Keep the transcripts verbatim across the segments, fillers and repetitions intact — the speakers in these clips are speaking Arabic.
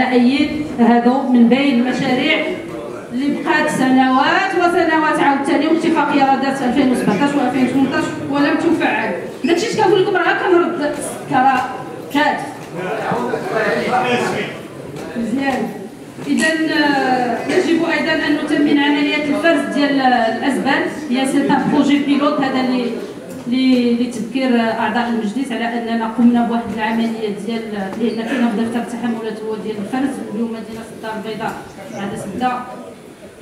انا ايدت هذو من بين المشاريع اللي بقات سنوات وسنوات عاوتاني، واتفاقيه راه دارت ألفين وسبعطاش وألفين وثمنطاش ولم تفعل. داكشي اللي كنقول لكم راه كنرد كرا كاد مزيان. اذا يجب ايضا ان نتمم عمليه الفرز ديال الازبال، هي سيتا بروجي بيلوت هذا اللي لتذكير اعضاء المجلس على اننا قمنا بواحد العمليه ديال لان كاين في دفتر التحملات هو ديال الفرز. اليوم مدينه الدار البيضاء عاد سدا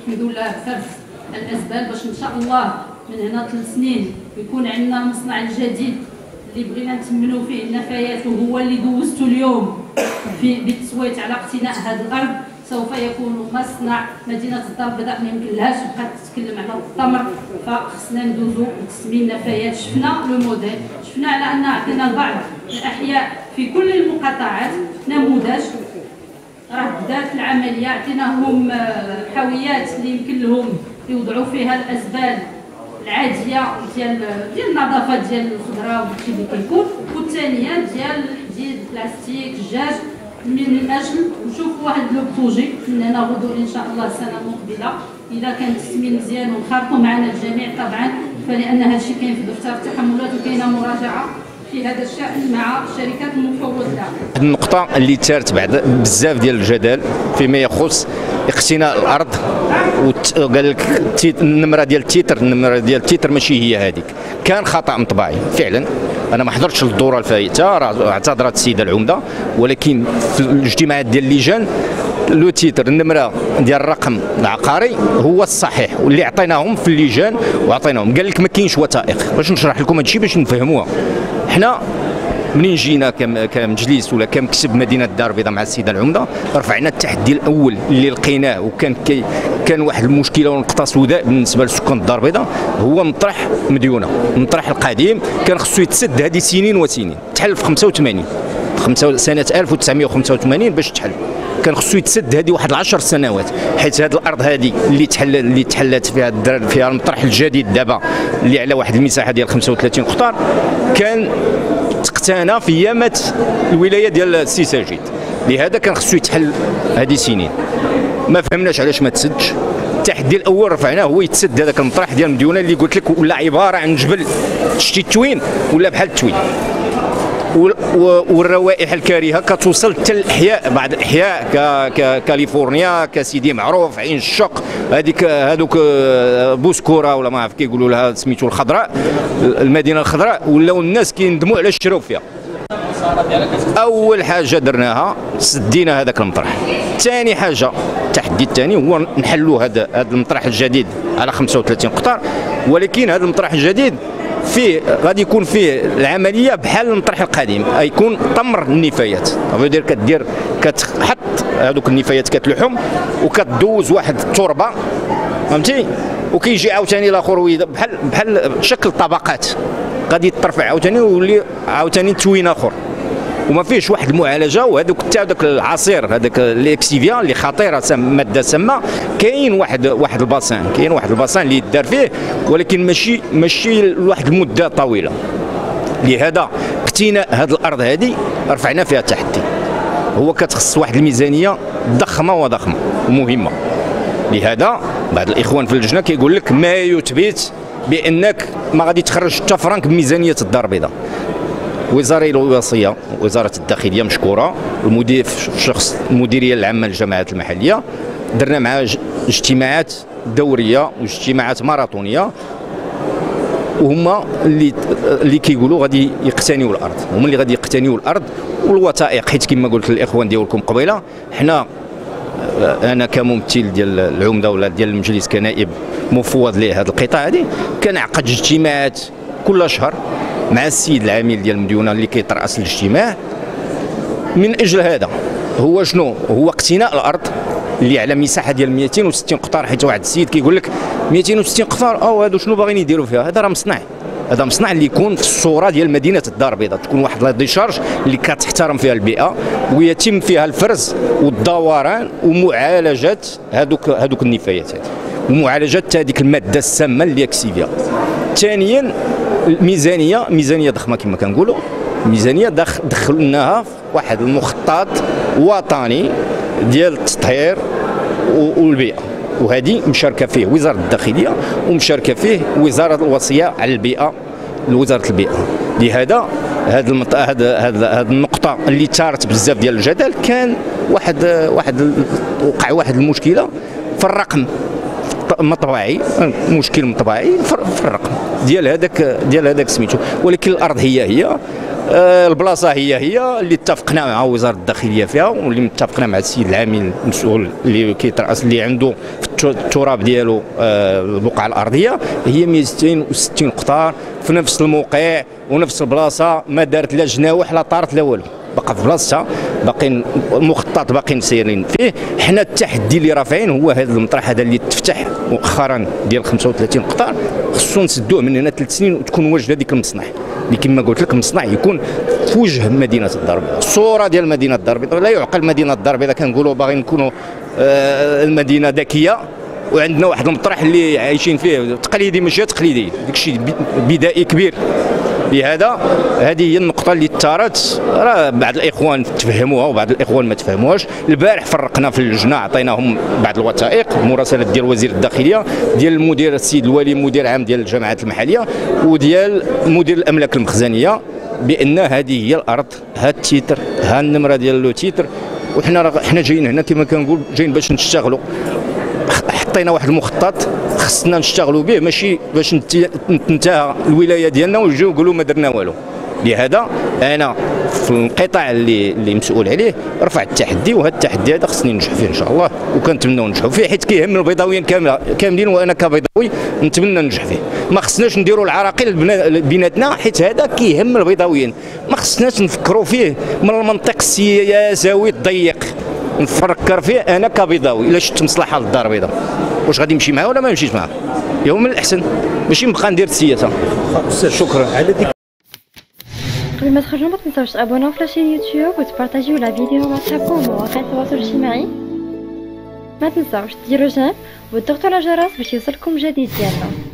الحمد لله فرز الازبال، باش ان شاء الله من هنا ثلاث سنين يكون عندنا المصنع الجديد اللي بغينا نتملوا فيه النفايات، وهو اللي دوزتو اليوم في بالتصويت على اقتناء هذه الارض. سوف يكون مصنع مدينه الدار البيضاء، ما يمكنلهاش تبقى تتكلم على التمر، فخصنا ندوزو لتسمين النفايات. شفنا لو موديل، شفنا على ان عطينا لبعض الاحياء في كل المقاطعات نموذج راه بدات العمليه، عطيناهم حاويات اللي يمكن لهم يوضعوا فيها الازبال العاديه ديال ديال النظافه ديال الخضره وداكشي اللي كيكون، والثانيه ديال الحديد البلاستيك الجاج، من اجل نشوفوا واحد لو بروجي من هنا غدوه ان شاء الله السنه المقبله اذا كان التسمين مزيان ونخرطوا معنا الجميع طبعا، فلان هذا الشيء كاين في دفتر التحملات وكاينه مراجعه في هذا الشأن مع شركات المفوضه. هذه النقطه اللي ثارت بعد بزاف ديال الجدل فيما يخص اقتناء الارض، وقال لك النمره ديال التيتر، النمره ديال التيتر ماشي هي هذيك، كان خطا انطباعي فعلا. انا ما حضرتش للدوره الفايته، راه اعتذرت السيده العمده، ولكن في الاجتماعات ديال اللجان لو تيتر النمره ديال الرقم العقاري هو الصحيح واللي عطيناهم في اللجان وعطيناهم. قال لك ما كاينش وثائق، باش نشرح لكم هادشي باش نفهموها. حنا منين جينا كمجلس ولا كمكتب مدينه الدار البيضاء مع السيده العمده، رفعنا التحدي الاول اللي لقيناه، وكان كي كان واحد المشكله ونقطه سوداء بالنسبه لسكان الدار البيضاء، هو مطرح مديونه، المطرح القديم كان خصو يتسد هذه سنين وسنين، تحل في خمسة وثمانين سنه ألف وتسعمائة وخمسة وثمانين باش تحل، كان خصو يتسد هذه واحد العشر سنوات، حيت هذه الارض هذه اللي تحل اللي تحلت فيها فيها المطرح الجديد دابا اللي على واحد المساحه ديال خمسة وثلاثين قطار، كان تقتنى في يامات الولايه ديال السي ساجد، لهذا كان خصو يتحل هذه سنين. ما فهمناش علاش ما تسدش. التحدي الاول رفعناه هو يتسد هذاك المطرح ديال مديونة اللي قلت لك، ولا عباره عن جبل شتي التوين ولا بحال التوين، والروائح الكريهه كتوصل حتى الاحياء، بعض الاحياء ككاليفورنيا كسيدي معروف، عين الشق، هذيك هذوك بوسكوره ولا ما عرف كيقولوا لها سميتو الخضراء، المدينه الخضراء، ولاو الناس كيندموا على الشرو فيها. اول حاجه درناها سدينا هذاك المطرح. ثاني حاجه التحدي الثاني هو نحلوا هذا هذا المطرح الجديد على خمسة وثلاثين قطار، ولكن هذا المطرح الجديد فيه غادي يكون فيه العمليه بحال المطرح القديم، يكون طمر النفايات، غادي كدير كتحط هذوك النفايات كتلحم وكتدوز واحد التربه فهمتي، وكيجي عاوتاني الاخر بحال بحال شكل طبقات غادي يترفع عاوتاني ويولي عاوتاني توين اخر، وما فيهش واحد المعالجه. وهذوك حتى هذاك العصير هذاك الاكسيفيا اللي خطيره ماده سامه، كاين واحد واحد الباسان كاين واحد الباسان اللي يدار فيه، ولكن ماشي ماشي لواحد المده طويله. لهذا اقتناء هذه الارض هذه رفعنا فيها تحدي، هو كتخص واحد الميزانيه ضخمه وضخمه ومهمه. لهذا بعض الاخوان في اللجنه كيقول لك ما يثبت بانك ما غادي تخرج حتى فرانك من ميزانيه الدار البيضاء. وزارة الوصية وزارة الداخلية مشكورة، المدير شخص المديرية العامة للجماعات المحلية، درنا معها اجتماعات دورية واجتماعات ماراثونية، وهما اللي اللي كيقولوا غادي يقتنيوا الأرض، هما اللي غادي يقتنيوا الأرض والوثائق. حيت كما قلت للإخوان ديالكم قبيلة، حنا أنا كممثل ديال العمدة ولا ديال المجلس كنائب مفوض لهذا القطاع هذه، كنعقد اجتماعات كل شهر مع السيد العميل ديال مديونة اللي كيترأس الاجتماع من اجل هذا. هو شنو هو اقتناء الارض اللي على مساحه ديال مئتين وستين قطار، حيت واحد السيد كيقول لك مئتين وستين قطار او هادو شنو باغيين يديروا فيها؟ هذا راه مصنع، هذا مصنع اللي يكون في الصوره ديال مدينه الدار البيضاء، تكون واحد لا ديشارج اللي كتحترم فيها البيئه ويتم فيها الفرز والدوران ومعالجه هذوك هذوك النفايات هذه، ومعالجه هذيك الماده السامه اللي اكسيفيا. ثانيا الميزانيه ميزانيه ضخمه كما كنقولوا، ميزانيه دخلناها في واحد المخطط وطني ديال التطهير والبيئه، وهذه مشاركه فيه وزاره الداخليه ومشاركه فيه وزاره الوصيه على البيئه لوزاره البيئه. لهذا هذا المط... هذا هذا النقطه اللي ثارت بزاف ديال الجدل، كان واحد واحد وقع واحد المشكله في الرقم مطبعي، مشكل مطبعي في الرقم ديال هذاك ديال هذاك سميتو، ولكن الارض هي هي البلاصه هي هي اللي اتفقنا مع وزاره الداخليه فيها، واللي متفقنا مع السيد العامل المسؤول اللي كيتراس اللي عنده في التراب ديالو البقعه الارضيه هي مئتين وستين قطار في نفس الموقع ونفس البلاصه، ما دارت لا جناوح لا طارت لا والو، باقا في بلاصتها، باقيين مخطط باقيين سايرين فيه. حنا التحدي اللي رافعين هو هذا المطرح هذا اللي تفتح مؤخرا ديال خمسة وثلاثين قطار، خصو نسدوه من هنا ثلاث سنين وتكون واجده ديك المصنع اللي كما قلت لك المصنع يكون في وجه مدينه الدار البيضاء، الصوره ديال مدينه الدار البيضاء لا يعقل. مدينه الدار البيضاء كنقولوا باغي نكونوا آه المدينه ذكيه، وعندنا واحد المطرح اللي عايشين فيه تقليدي ماشي تقليدي، داكشي بدائي كبير. لهذا هذه هي النقطة اللي ثارت، راه بعض الإخوان تفهموها وبعض الإخوان ما تفهموهاش. البارح فرقنا في اللجنة، عطيناهم بعض الوثائق، مراسلات ديال وزير الداخلية، ديال المدير السيد الولي مدير عام ديال الجماعات المحلية، وديال مدير الأملاك المخزنية، بأن هذه هي الأرض، ها التيتر، ها النمرة ديال لو تيتر، وحنا حنا جايين هنا كما كنقول جايين باش نشتغلوا. حطينا واحد المخطط خصنا نشتغلوا به، ماشي باش تنتهى الولايه ديالنا ونجيو نقولوا ما درنا والو. لهذا انا في القطاع اللي اللي مسؤول عليه رفعت التحدي، وهذا التحدي هذا خصني ننجح فيه ان شاء الله، وكنتمنوا ننجحوا فيه حيت كيهم البيضاويين كاملين، وانا كبيضاوي نتمنى ننجح فيه. ما خصناش نديروا العراقيل بيناتنا حيت هذا كيهم البيضاويين، ما خصناش نفكروا فيه من المنطق السياسي الضيق، نفكر فيه انا كبيضاوي. الا شفت مصلحه للدار البيضاء واش غادي نمشي معاه ولا ما نمشيش معاه، يوم من الاحسن ماشي نبقى ندير السياسه. شكرا على ديك. قبل ما تخرجوا ما تنساوش تابوناو في لاشين يوتيوب وتبارطاجيو لا فيديو مع صحابكم ومواقع التواصل الاجتماعي، ما تنساوش ديروا جيم وتضغطوا على الجرس باش يوصلكم جديد ديالنا.